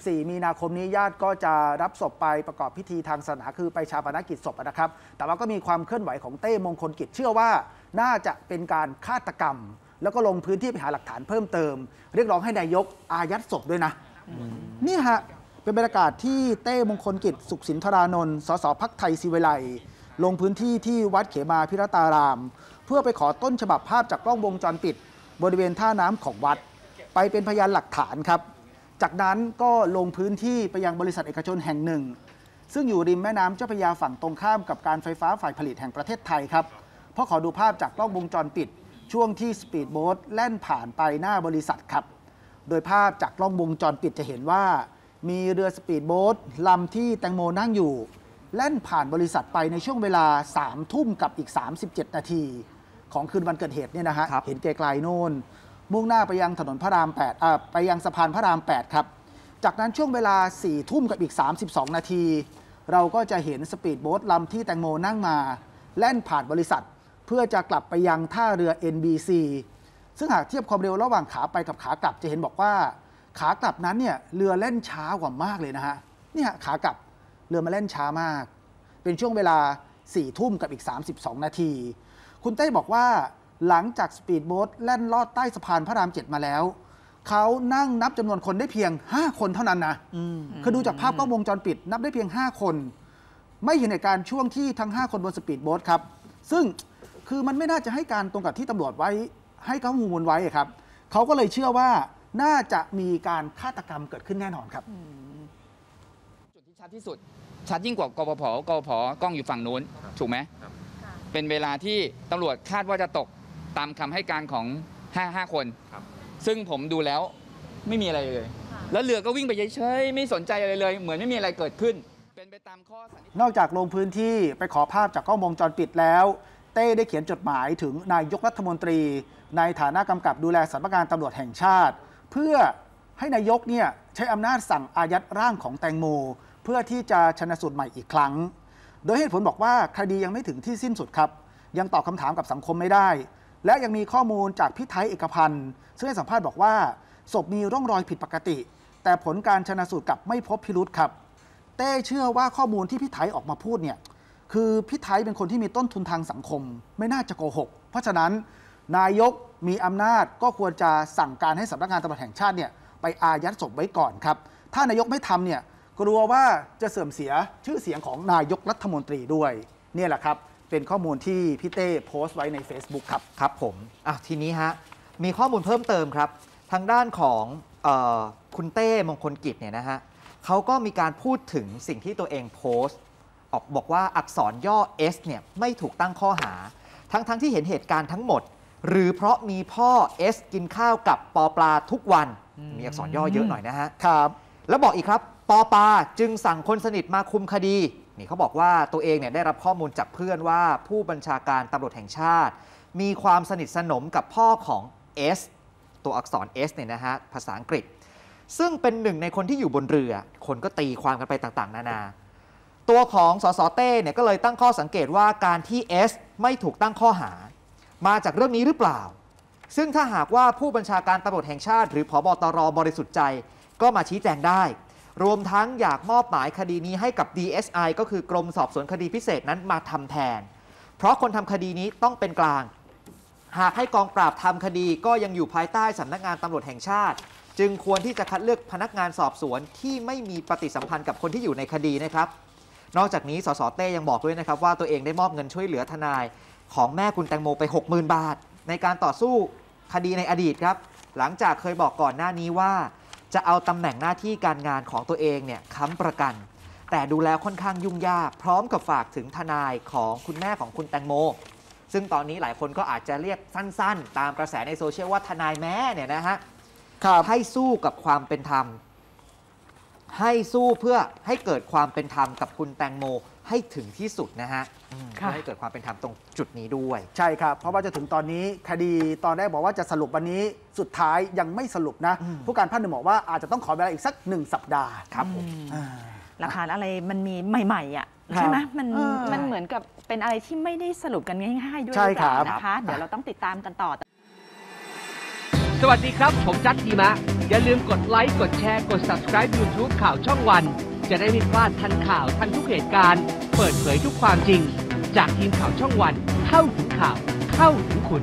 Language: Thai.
14มีนาคมนี้ญาติก็จะรับศพไปประกอบพิธีทางศาสนาคือไปชาปนกิจศพนะครับแต่ว่าก็มีความเคลื่อนไหวของเต้มงคลกิจเชื่อว่าน่าจะเป็นการฆาตกรรมแล้วก็ลงพื้นที่ไปหาหลักฐานเพิ่มเติมเรียกร้องให้นายกอายัดศพด้วยนะนี่ฮะเป็นบรรยากาศที่เต้มงคลกิจสุขสินธารานนท์สสพรรคไทยศิวิไลย์ลงพื้นที่ที่วัดเขมาพิรตารามเพื่อไปขอต้นฉบับภาพจากกล้องวงจรปิดบริเวณท่าน้ำของวัดไปเป็นพยานหลักฐานครับจากนั้นก็ลงพื้นที่ไปยังบริษัทเอกชนแห่งหนึ่งซึ่งอยู่ริมแม่น้ำเจ้าพระยาฝั่งตรงข้ามกับการไฟฟ้าฝ่ายผลิตแห่งประเทศไทยครับเพราะขอดูภาพจากกล้องวงจรปิดช่วงที่สปีดโบ๊ทแล่นผ่านไปหน้าบริษัทครับโดยภาพจากกล้องวงจรปิดจะเห็นว่ามีเรือสปีดโบ๊ทลำที่แตงโมนั่งอยู่แล่นผ่านบริษัทไปในช่วงเวลา 3 ทุ่มกับอีก 37 นาทีของคืนวันเกิดเหตุเนี่ยนะฮะเห็นไกลๆโน่นมุ่งหน้าไปยังถนนพระราม8ไปยังสะพานพระราม8ครับจากนั้นช่วงเวลา 4 ทุ่มกับอีก 32 นาทีเราก็จะเห็นสปีดโบ๊ทลำที่แตงโมนั่งมาแล่นผ่านบริษัทเพื่อจะกลับไปยังท่าเรือ NBC ซึ่งหากเทียบความเร็วระหว่างขาไปกับขากลับจะเห็นบอกว่าขากลับนั้นเนี่ยเรือแล่นช้ากว่ามากเลยนะฮะเนี่ยขากลับเรือมาแล่นช้ามากเป็นช่วงเวลา 4 ทุ่มกับอีก 32 นาทีคุณเต้บอกว่าหลังจากสปีดโบ๊ทแล่นลอดใต้สะพานพระราม7มาแล้วเขานั่งนับจำนวนคนได้เพียง5คนเท่านั้นนะคือดูจากภาพกล้องวงจรปิดนับได้เพียง5คนไม่เห็นเหตุการณ์ช่วงที่ทั้ง5คนบนสปีดโบ๊ทครับซึ่งคือมันไม่น่าจะให้การตรงกับที่ตำรวจไว้ให้ข้อมูลไว้ครับเขาก็เลยเชื่อว่าน่าจะมีการฆาตกรรมเกิดขึ้นแน่นอนครับจุดที่ชัดที่สุดชัดยิ่งกว่ากปภ.กปภ.กล้องอยู่ฝั่งนู้นถูกไหมเป็นเวลาที่ตำรวจคาดว่าจะตกตามคำให้การของ5 คนซึ่งผมดูแล้วไม่มีอะไรเลยแล้วเรือก็วิ่งไปเฉยๆไม่สนใจอะไรเลยเหมือนไม่มีอะไรเกิดขึ้นเป็นไปตามข้อสันนิษฐานนอกจากลงพื้นที่ไปขอภาพจากกล้องวงจรปิดแล้วเต้ได้เขียนจดหมายถึงนายกรัฐมนตรีในฐานะกำกับดูแลสำนักงานตำรวจแห่งชาติเพื่อให้นายกเนี่ยใช้อำนาจสั่งอายัดร่างของแตงโมเพื่อที่จะชันสูตรใหม่อีกครั้งโดยเหตุผลบอกว่าคดียังไม่ถึงที่สิ้นสุดครับยังตอบคำถามกับสังคมไม่ได้และยังมีข้อมูลจากพิไทยเอกพันธ์ซึ่งให้สัมภาษณ์บอกว่าศพมีร่องรอยผิดปกติแต่ผลการชันสูตรกลับไม่พบพิรุธครับเต้เชื่อว่าข้อมูลที่พิไทยออกมาพูดเนี่ยคือพิไทยเป็นคนที่มีต้นทุนทางสังคมไม่น่าจะโกหกเพราะฉะนั้นนายกมีอำนาจก็ควรจะสั่งการให้สำนักงานตำรวจแห่งชาติเนี่ยไปอายัดศพไว้ก่อนครับถ้านายกไม่ทำเนี่ยกลัวว่าจะเสื่อมเสียชื่อเสียงของนายกรัฐมนตรีด้วยเนี่ยแหละครับเป็นข้อมูลที่พี่เต้โพสต์ไว้ใน Facebook ครับครับผมทีนี้ฮะมีข้อมูลเพิ่มเติมครับทางด้านของคุณเต้มงคลกิจเนี่ยนะฮะเขาก็มีการพูดถึงสิ่งที่ตัวเองโพสต์ออกบอกว่าอักษรย่อ S เนี่ยไม่ถูกตั้งข้อหาทั้งที่เห็นเหตุการณ์ทั้งหมดหรือเพราะมีพ่อ S กินข้าวกับปอปลาทุกวันมีอักษรย่อเยอะหน่อยนะฮะครับแล้วบอกอีกครับปอปาจึงสั่งคนสนิทมาคุมคดีนี่เขาบอกว่าตัวเองเนี่ยได้รับข้อมูลจากเพื่อนว่าผู้บัญชาการตำรวจแห่งชาติมีความสนิทสนมกับพ่อของ S ตัวอักษร S เนี่ยนะฮะภาษาอังกฤษซึ่งเป็นหนึ่งในคนที่อยู่บนเรือคนก็ตีความกันไปต่างๆนานาตัวของสสเต้เนี่ยก็เลยตั้งข้อสังเกตว่าการที่ S ไม่ถูกตั้งข้อหามาจากเรื่องนี้หรือเปล่าซึ่งถ้าหากว่าผู้บัญชาการตำรวจแห่งชาติหรือผบ.ตร.บริสุทธิ์ใจก็มาชี้แจงได้รวมทั้งอยากมอบหมายคดีนี้ให้กับ DSI ก็คือกรมสอบสวนคดีพิเศษนั้นมาทำแทนเพราะคนทำคดีนี้ต้องเป็นกลางหากให้กองปราบทำคดีก็ยังอยู่ภายใต้สำนักงานตำรวจแห่งชาติจึงควรที่จะคัดเลือกพนักงานสอบสวนที่ไม่มีปฏิสัมพันธ์กับคนที่อยู่ในคดีนะครับนอกจากนี้สสเต้ยังบอกด้วยนะครับว่าตัวเองได้มอบเงินช่วยเหลือทนายของแม่คุณแตงโมไป 60,000 บาทในการต่อสู้คดีในอดีตครับหลังจากเคยบอกก่อนหน้านี้ว่าจะเอาตำแหน่งหน้าที่การงานของตัวเองเนี่ยค้ำประกันแต่ดูแล้วค่อนข้างยุ่งยากพร้อมกับฝากถึงทนายของคุณแม่ของคุณแตงโมซึ่งตอนนี้หลายคนก็อาจจะเรียกสั้นๆตามกระแสในโซเชียลว่าทนายแม่เนี่ยนะฮะให้สู้กับความเป็นธรรมให้สู้เพื่อให้เกิดความเป็นธรรมกับคุณแตงโมให้ถึงที่สุดนะฮะให้เกิดความเป็นธรรมตรงจุดนี้ด้วยใช่ครับเพราะว่าจะถึงตอนนี้คดีตอนแรกบอกว่าจะสรุปวันนี้สุดท้ายยังไม่สรุปนะผู้การภาค 1บอกว่าอาจจะต้องขอเวลาอีกสัก1 สัปดาห์ครับผมหลักฐานอะไรมันมีใหม่ๆอ่ะใช่ไหมมันเหมือนกับเป็นอะไรที่ไม่ได้สรุปกันง่ายๆด้วยนะคะเดี๋ยวเราต้องติดตามกันต่อ สวัสดีครับผมจัดดีมะอย่าลืมกดไลค์กดแชร์กด Subscribe YouTube ข่าวช่องวันจะได้ไม่พลาดทันข่าวทันทุกเหตุการณ์เปิดเผยทุกความจริงจากทีมข่าวช่องวันเข้าถึงข่าวเข้าถึงคุณ